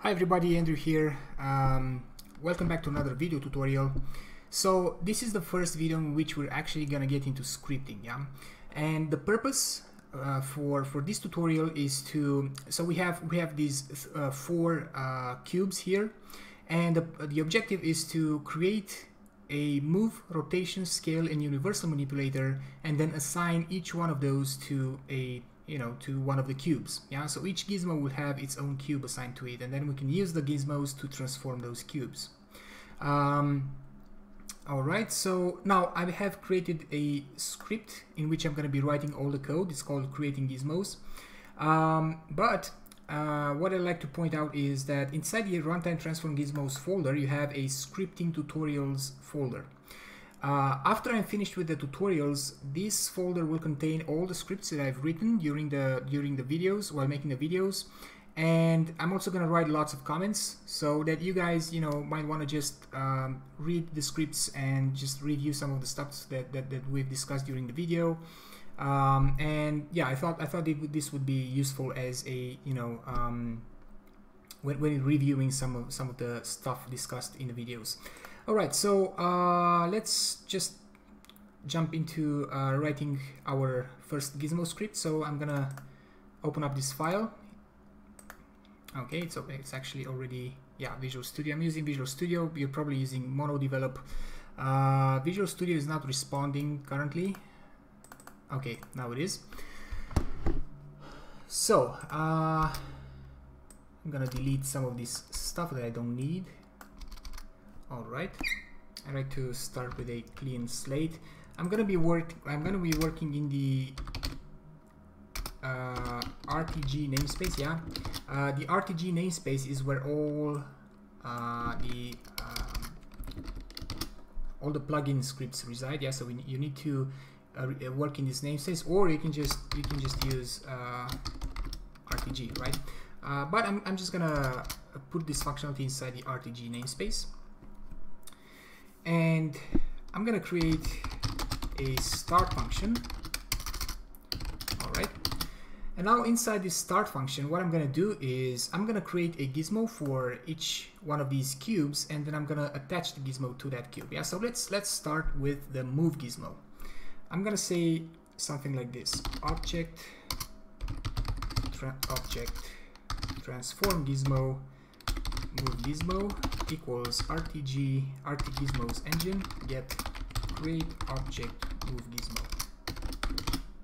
Hi everybody, Andrew here. Welcome back to another video tutorial. So this is the first video in which we're actually gonna get into scripting, yeah. And the purpose for this tutorial is to, so we have these four cubes here, and the objective is to create a move, rotation, scale, and universal manipulator, and then assign each one of those to a to one of the cubes, yeah. So each gizmo will have its own cube assigned to it, and then we can use the gizmos to transform those cubes. All right, so now I have created a script in which I'm going to be writing all the code. It's called Creating Gizmos. What I like to point out is that inside the Runtime Transform Gizmos folder, you have a Scripting Tutorials folder. After I'm finished with the tutorials, this folder will contain all the scripts that I've written during the videos, while making the videos, and I'm also going to write lots of comments so that you guys, might want to just read the scripts and just review some of the stuff that we've discussed during the video. And yeah, I thought this would be useful as a when reviewing some of the stuff discussed in the videos. All right, so let's just jump into writing our first gizmo script. So I'm gonna open up this file. Okay, it's actually already, yeah, Visual Studio. I'm using Visual Studio. You're probably using MonoDevelop. Visual Studio is not responding currently. Okay, now it is. So I'm gonna delete some of this stuff that I don't need. Alright, I like to start with a clean slate. I'm gonna be working in the RTG namespace, yeah. The RTG namespace is where all the plugin scripts reside, yeah. So you need to work in this namespace, or you can just use RTG, right? But I'm just gonna put this functionality inside the RTG namespace. And I'm gonna create a start function. All right. And now inside this start function, what I'm gonna do is I'm gonna create a gizmo for each one of these cubes, and then I'm gonna attach the gizmo to that cube. Yeah. So let's start with the move gizmo. I'm gonna say something like this: Object Transform Gizmo. Move gizmo equals RT gizmos engine get create object move gizmo.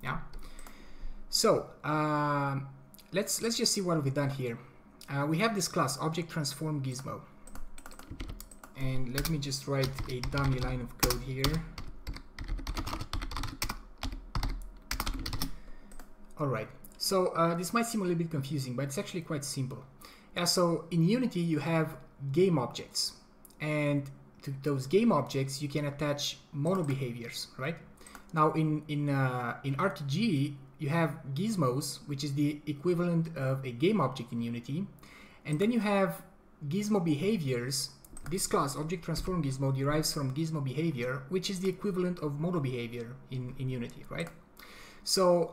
Yeah. So let's just see what we've done here. We have this class Object Transform Gizmo, and let me just write a dummy line of code here. All right. So this might seem a little bit confusing, but it's actually quite simple. Yeah, so in Unity you have game objects, and to those game objects you can attach mono behaviors, right? Now in RTG you have gizmos, which is the equivalent of a game object in Unity, and then you have gizmo behaviors. This class Object Transform Gizmo derives from gizmo behavior, which is the equivalent of mono behavior in Unity, right? So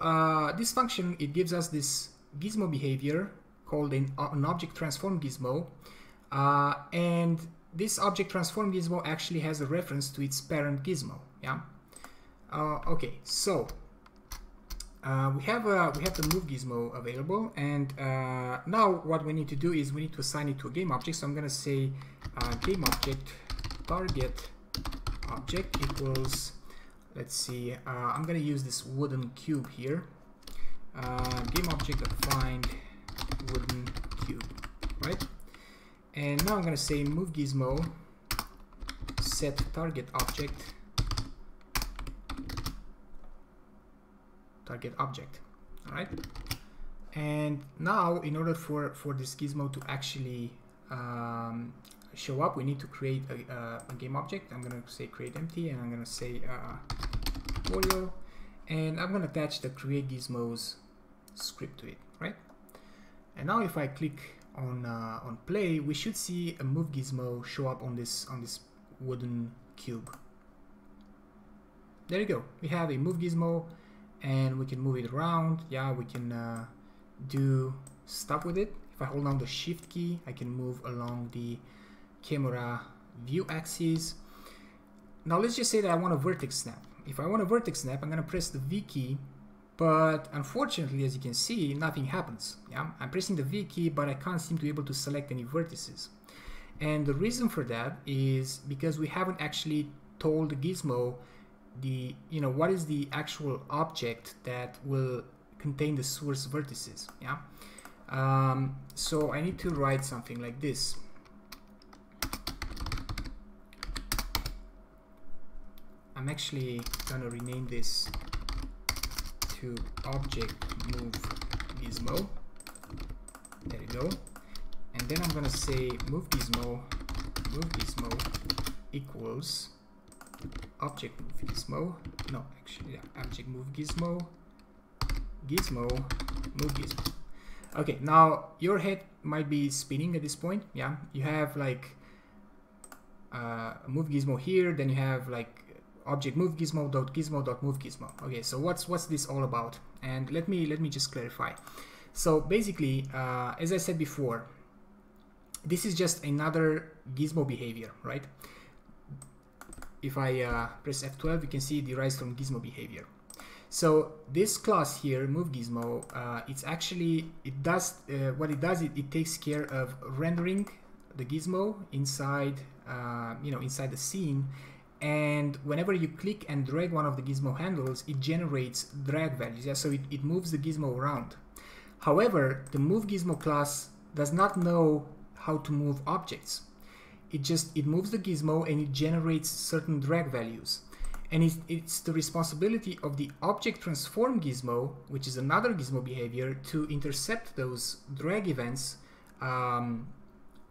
this function, it gives us this gizmo behavior called an Object Transform Gizmo, and this Object Transform Gizmo actually has a reference to its parent gizmo. Yeah. Okay. So we have the move gizmo available, and now what we need to do is we need to assign it to a game object. So I'm gonna say game object target object equals. Let's see. I'm gonna use this wooden cube here. Game object defined wooden cube, right? And now I'm gonna say move gizmo set target object, all right? And now in order for this gizmo to actually show up, we need to create a game object. I'm gonna say create empty, and I'm gonna say tutorial, and I'm gonna attach the create gizmos script to it, right? And now if I click on play, we should see a move gizmo show up on this wooden cube. There you go. We have a move gizmo, and we can move it around. Yeah, we can do stuff with it. If If I hold down the shift key, I can move along the camera view axis. Now let's just say that I want a vertex snap. If I want a vertex snap, I'm gonna press the V key, but unfortunately, as you can see, nothing happens. Yeah? I'm pressing the V key, but I can't seem to be able to select any vertices. And the reason for that is because we haven't actually told Gizmo the, what is the actual object that will contain the source vertices. Yeah. So I need to write something like this. I'm actually gonna rename this to Object Move Gizmo. There you go. And then I'm gonna say move gizmo equals Object Move Gizmo. No, actually, yeah, Object Move Gizmo. Move Gizmo. Okay, now your head might be spinning at this point. Yeah, you have like move gizmo here, then you have like object move gizmo dot gizmo dot move gizmo. Okay, so what's this all about? And let me just clarify. So basically, as I said before, this is just another gizmo behavior, right? If I press F12, you can see it derives from gizmo behavior. So this class here, MoveGizmo, it takes care of rendering the gizmo inside, inside the scene. And whenever you click and drag one of the gizmo handles, it generates drag values. Yeah? So it moves the gizmo around. However, the MoveGizmo class does not know how to move objects. It moves the gizmo and it generates certain drag values. And it's the responsibility of the Object Transform Gizmo, which is another gizmo behavior, to intercept those drag events and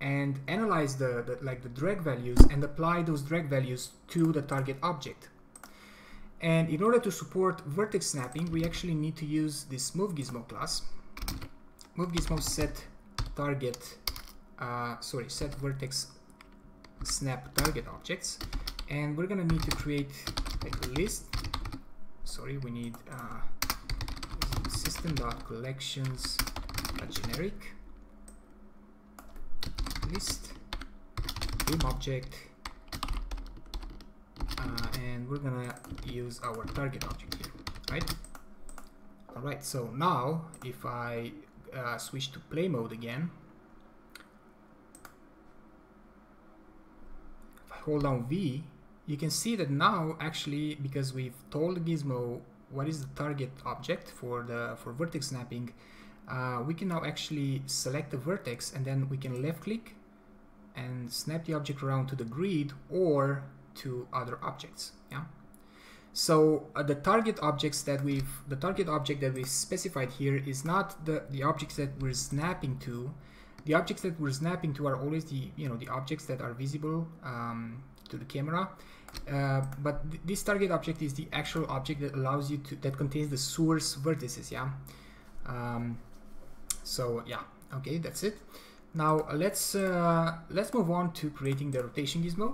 analyze the drag values and apply those drag values to the target object. And in order to support vertex snapping, we actually need to use this MoveGizmo class. MoveGizmo set target, set vertex snap target objects, and we're gonna need to create a list. We need system.collections.generic list beam object, and we're gonna use our target object here, right? All right. So now, if I switch to play mode again, if I hold down V, you can see that now, actually, because we've told Gizmo what is the target object for vertex snapping, we can now actually select the vertex, and then we can left click and snap the object around to the grid or to other objects. Yeah. So the target object that we've specified here is not the objects that we're snapping to. The objects that we're snapping to are always the objects that are visible to the camera. But this target object is the actual object that allows you to, that contains the source vertices. Yeah. Okay, that's it. Now let's move on to creating the rotation gizmo.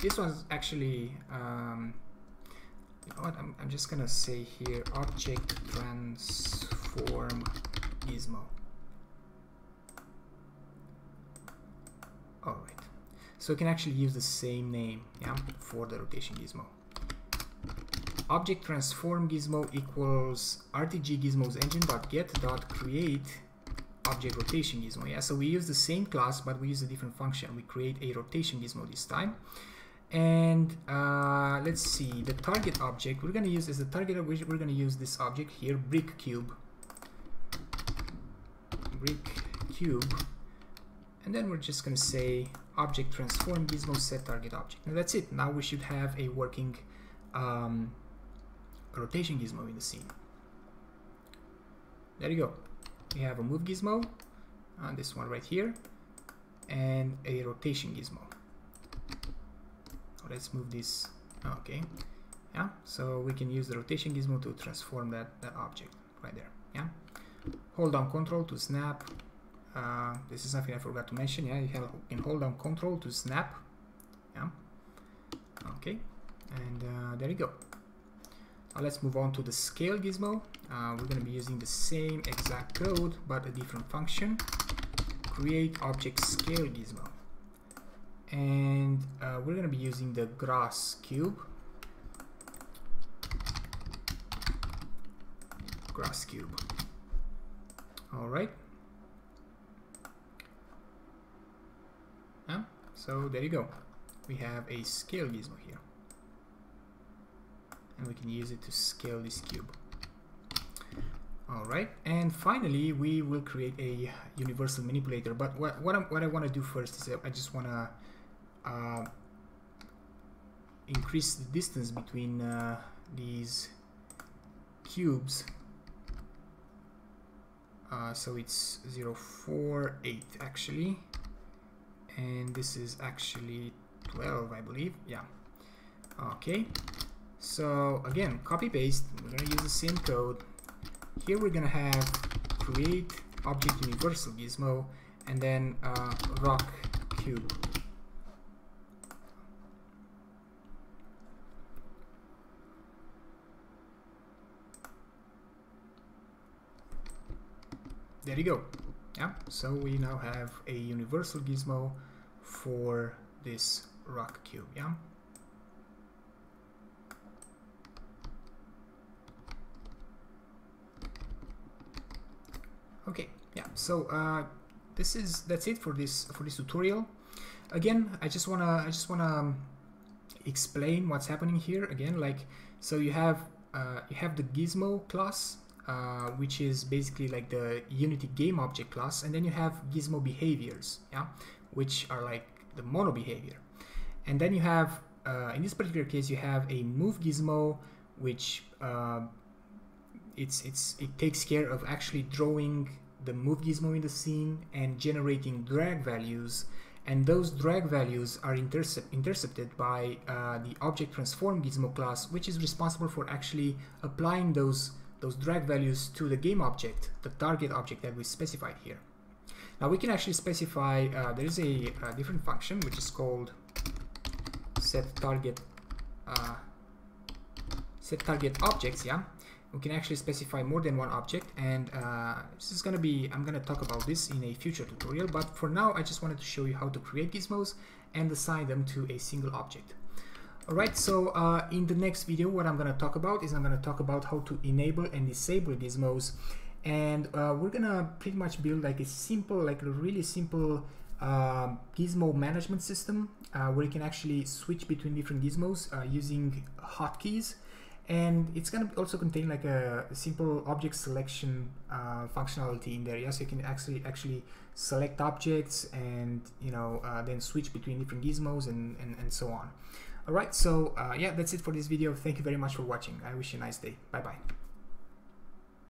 This one's actually, I'm just gonna say here object transform gizmo. All right. So you can actually use the same name, yeah, for the rotation gizmo. Object transform gizmo equals RTG gizmos engine dot get dot create object rotation gizmo. Yeah, so we use the same class, but we use a different function. We create a rotation gizmo this time. And let's see, the target object we're gonna use is the target of which we're gonna use this object here, brick cube. And then we're just gonna say object transform gizmo set target object. And that's it. Now we should have a working rotation gizmo in the scene. There you go. We have a move gizmo on this one right here and a rotation gizmo. Let's move this. Okay. Yeah. So we can use the rotation gizmo to transform that object right there. Yeah. Hold down control to snap. This is something I forgot to mention. Yeah, you can hold down control to snap. Yeah. Okay. And there you go. Now let's move on to the scale gizmo. We're going to be using the same exact code, but a different function. create object Scale Gizmo, and we're gonna be using the grass cube. All right. So there you go. We have a Scale Gizmo here, and we can use it to scale this cube. All right, and finally we will create a universal manipulator. But what I want to do first is I just want to increase the distance between these cubes. So it's 0, 4, 8 actually, and this is actually 12, I believe. Yeah. Okay. So again, copy paste. We're gonna use the same code. Here we're gonna have create object universal gizmo, and then rock cube. There you go. Yeah. So we now have a universal gizmo for this rock cube. Yeah. Okay, yeah, so that's it for this tutorial. Again, I just wanna explain what's happening here again. Like, so you have the Gizmo class, which is basically like the Unity game object class, and then you have Gizmo behaviors, yeah, which are like the Mono behavior, and then you have in this particular case you have a Move Gizmo, which it takes care of actually drawing the Move Gizmo in the scene and generating drag values, and those drag values are intercepted by the Object Transform Gizmo class, which is responsible for actually applying those drag values to the game object, the target object that we specified here. Now we can actually specify there is a different function which is called set target objects. Yeah. We can actually specify more than one object, and this is gonna be, I'm gonna talk about this in a future tutorial, but for now I just wanted to show you how to create gizmos and assign them to a single object. Alright, so in the next video what I'm gonna talk about is how to enable and disable gizmos, and we're gonna pretty much build like a simple, like a really simple gizmo management system where you can actually switch between different gizmos using hotkeys. And it's going to also contain like a simple object selection functionality in there. Yeah, so you can actually select objects and, you know, then switch between different gizmos and so on. All right, so yeah, that's it for this video. Thank you very much for watching. I wish you a nice day. Bye bye.